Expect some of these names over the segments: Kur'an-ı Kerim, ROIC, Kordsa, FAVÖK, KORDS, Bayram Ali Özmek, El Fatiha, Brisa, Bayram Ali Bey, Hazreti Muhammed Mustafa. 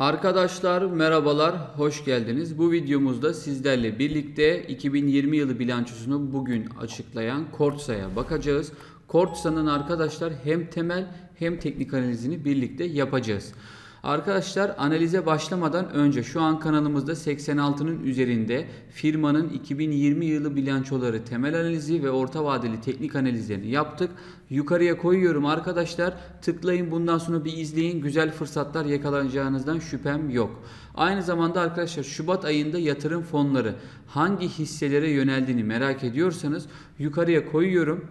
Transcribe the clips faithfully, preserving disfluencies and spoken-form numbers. Arkadaşlar merhabalar, hoş geldiniz. Bu videomuzda sizlerle birlikte iki bin yirmi yılı bilançosunu bugün açıklayan Kordsa'ya bakacağız. Kordsa'nın arkadaşlar hem temel hem teknik analizini birlikte yapacağız. Arkadaşlar analize başlamadan önce şu an kanalımızda seksen altının üzerinde firmanın iki bin yirmi yılı bilançoları temel analizi ve orta vadeli teknik analizlerini yaptık. Yukarıya koyuyorum arkadaşlar, tıklayın, bundan sonra bir izleyin, güzel fırsatlar yakalanacağınızdan şüphem yok. Aynı zamanda arkadaşlar Şubat ayında yatırım fonları hangi hisselere yöneldiğini merak ediyorsanız yukarıya koyuyorum.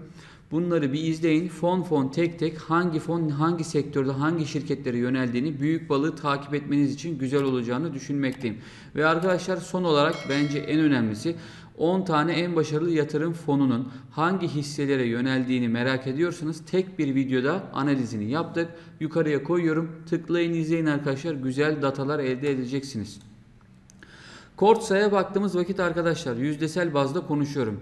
Bunları bir izleyin. Fon fon tek tek hangi fon hangi sektörde hangi şirketlere yöneldiğini, büyük balığı takip etmeniz için güzel olacağını düşünmekteyim. Ve arkadaşlar son olarak bence en önemlisi on tane en başarılı yatırım fonunun hangi hisselere yöneldiğini merak ediyorsanız tek bir videoda analizini yaptık. Yukarıya koyuyorum. Tıklayın, izleyin arkadaşlar. Güzel datalar elde edeceksiniz. Kordsa'ya baktığımız vakit arkadaşlar yüzdesel bazda konuşuyorum.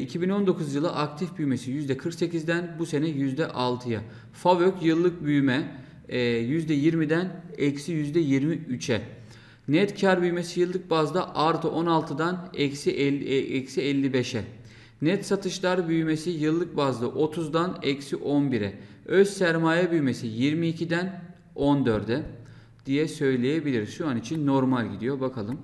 iki bin on dokuz yılı aktif büyümesi yüzde kırk sekizden bu sene yüzde altıya. FAVÖK yıllık büyüme yüzde yirmiden eksi yüzde yirmi üçe. Net kar büyümesi yıllık bazda artı on altıdan eksi elli beşe. Net satışlar büyümesi yıllık bazda otuzdan eksi on bire. Öz sermaye büyümesi yirmi ikiden on dörde diye söyleyebiliriz. Şu an için normal gidiyor. Bakalım.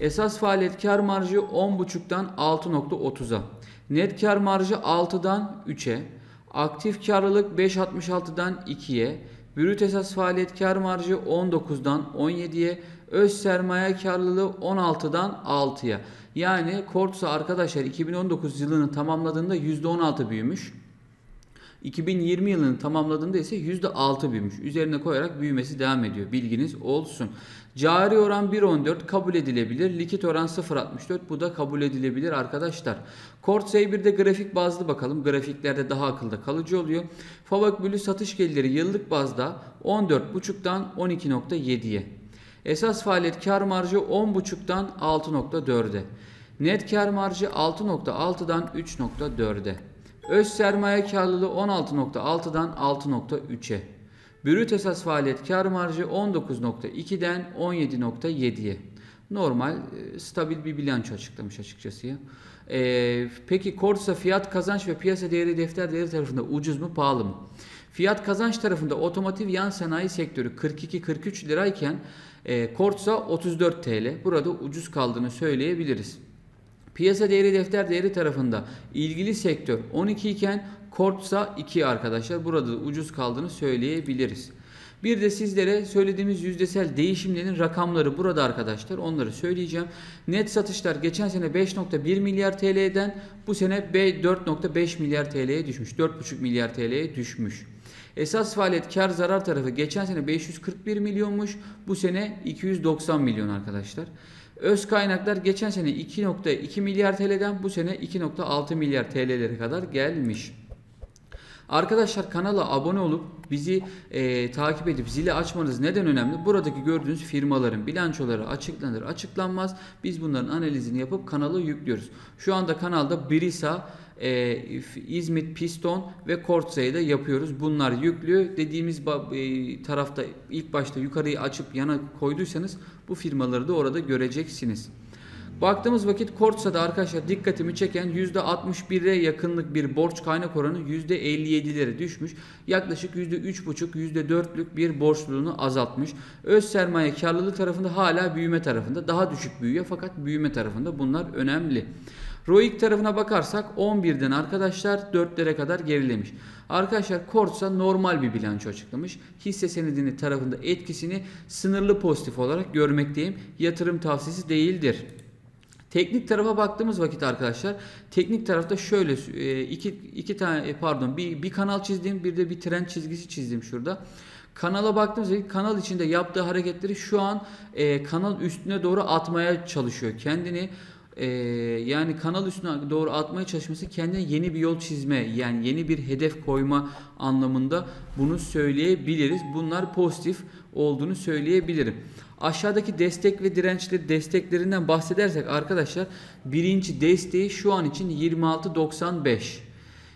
Esas faaliyet kar marjı on buçuktan altı nokta otuza, net kar marjı altıdan üçe, aktif karlılık beş altmış altıdan ikiye, brüt esas faaliyet kar marjı on dokuzdan on yediye, öz sermaye karlılığı on altıdan altıya. Yani Kordsa arkadaşlar iki bin on dokuz yılını tamamladığında yüzde on altı büyümüş. iki bin yirmi yılını tamamladığında ise yüzde altı büyümüş. Üzerine koyarak büyümesi devam ediyor. Bilginiz olsun. Cari oran bir nokta on dört kabul edilebilir. Likit oran sıfır nokta altmış dört. Bu da kabul edilebilir arkadaşlar. Kordsa'ya bir de grafik bazlı bakalım. Grafiklerde daha akılda kalıcı oluyor. FAVÖK bölü satış gelirleri yıllık bazda on dört buçuktan on iki nokta yediye. Esas faaliyet kar marjı on buçuktan altı nokta dörde. Net kar marjı altı nokta altıdan üç nokta dörde. Öz sermaye karlılığı on altı nokta altıdan altı nokta üçe. Brüt esas faaliyet kar marjı on dokuz nokta ikiden on yedi nokta yediye. Normal, stabil bir bilanço açıklamış açıkçası ya. Ee, peki Kordsa fiyat kazanç ve piyasa değeri defter değeri tarafında ucuz mu pahalı mı? Fiyat kazanç tarafında otomotiv yan sanayi sektörü kırk iki kırk üç lirayken e, Kordsa otuz dört T L. Burada ucuz kaldığını söyleyebiliriz. Piyasa değeri defter değeri tarafında ilgili sektör on iki iken Kordsa iki arkadaşlar. Burada da ucuz kaldığını söyleyebiliriz. Bir de sizlere söylediğimiz yüzdesel değişimlerin rakamları burada arkadaşlar. Onları söyleyeceğim. Net satışlar geçen sene beş nokta bir milyar T L'den bu sene dört nokta beş milyar T L'ye düşmüş. dört buçuk milyar T L'ye düşmüş. Esas faaliyet kar zarar tarafı geçen sene beş yüz kırk bir milyonmuş. Bu sene iki yüz doksan milyon arkadaşlar. Öz kaynaklar geçen sene iki nokta iki milyar T L'den bu sene iki nokta altı milyar T L'lere kadar gelmiş. Arkadaşlar kanala abone olup bizi e, takip edip zili açmanız neden önemli? Buradaki gördüğünüz firmaların bilançoları açıklanır açıklanmaz biz bunların analizini yapıp kanala yüklüyoruz. Şu anda kanalda Brisa, e, İzmit Piston ve Kordsa'yı da yapıyoruz. Bunlar yüklü. Dediğimiz e, tarafta ilk başta yukarıyı açıp yana koyduysanız bu firmaları da orada göreceksiniz. Baktığımız vakit Kordsa'da arkadaşlar dikkatimi çeken yüzde altmış bire yakınlık bir borç kaynak oranı yüzde elli yedilere düşmüş. Yaklaşık yüzde üç buçuk yüzde dörtlük bir borçluluğunu azaltmış. Öz sermaye karlılığı tarafında hala büyüme tarafında daha düşük büyüyor fakat büyüme tarafında bunlar önemli. R O I C tarafına bakarsak on birden arkadaşlar dörtlere kadar gerilemiş. Arkadaşlar Kordsa normal bir bilanço açıklamış. Hisse senedinin tarafında etkisini sınırlı pozitif olarak görmekteyim. Yatırım tavsiyesi değildir. Teknik tarafa baktığımız vakit arkadaşlar teknik tarafta şöyle iki, iki tane pardon bir, bir kanal çizdim, bir de bir trend çizgisi çizdim şurada. Kanala baktığımız vakit kanal içinde yaptığı hareketleri şu an e, kanal üstüne doğru atmaya çalışıyor kendini. Ee, yani kanal üstüne doğru atmaya çalışması kendine yeni bir yol çizme, yani yeni bir hedef koyma anlamında bunu söyleyebiliriz. Bunlar pozitif olduğunu söyleyebilirim. Aşağıdaki destek ve dirençleri desteklerinden bahsedersek arkadaşlar birinci desteği şu an için yirmi altı doksan beş,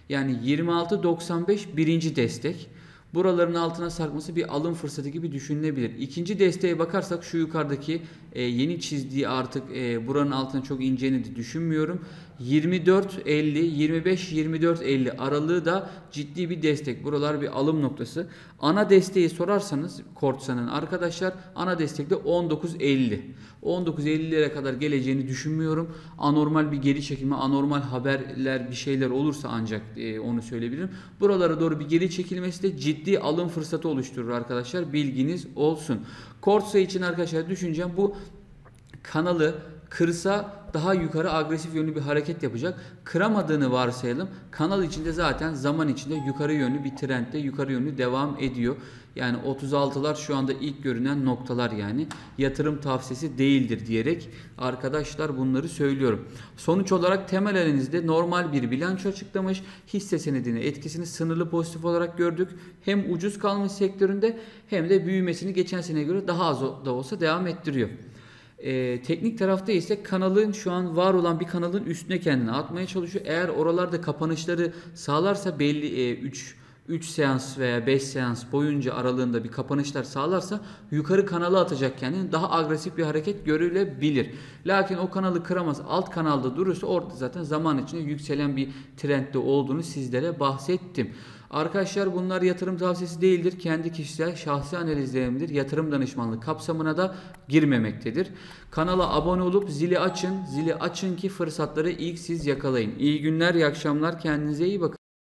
yani yirmi altı doksan beş birinci destek. Buraların altına sarkması bir alım fırsatı gibi düşünülebilir. İkinci desteğe bakarsak şu yukarıdaki e, yeni çizdiği artık e, buranın altına çok ineceğini de düşünmüyorum. yirmi dört elli, yirmi beş yirmi dört elli aralığı da ciddi bir destek. Buralar bir alım noktası. Ana desteği sorarsanız Kordsa'nın arkadaşlar, ana destekte de on dokuz elli. on dokuz ellilere kadar geleceğini düşünmüyorum. Anormal bir geri çekilme, anormal haberler, bir şeyler olursa ancak e, onu söyleyebilirim. Buralara doğru bir geri çekilmesi de ciddi alım fırsatı oluşturur arkadaşlar. Bilginiz olsun. Kordsa için arkadaşlar düşüneceğim, bu kanalı kırsa daha yukarı agresif yönlü bir hareket yapacak. Kıramadığını varsayalım. Kanal içinde zaten zaman içinde yukarı yönlü bir trendde yukarı yönlü devam ediyor. Yani otuz altılar şu anda ilk görünen noktalar, yani yatırım tavsiyesi değildir diyerek arkadaşlar bunları söylüyorum. Sonuç olarak temel analizde normal bir bilanço açıklamış. Hisse senedine etkisini sınırlı pozitif olarak gördük. Hem ucuz kalmış sektöründe hem de büyümesini geçen seneye göre daha az da olsa devam ettiriyor. Ee, teknik tarafta ise kanalın şu an var olan bir kanalın üstüne kendini atmaya çalışıyor. Eğer oralarda kapanışları sağlarsa belli üç e, seans veya beş seans boyunca aralığında bir kapanışlar sağlarsa yukarı kanala atacak kendini. Daha agresif bir hareket görülebilir. Lakin o kanalı kıramaz, alt kanalda durursa orada zaten zaman içinde yükselen bir trendde olduğunu sizlere bahsettim. Arkadaşlar bunlar yatırım tavsiyesi değildir. Kendi kişisel şahsi analizlerimdir. Yatırım danışmanlığı kapsamına da girmemektedir. Kanala abone olup zili açın. Zili açın ki fırsatları ilk siz yakalayın. İyi günler, iyi akşamlar. Kendinize iyi bakın.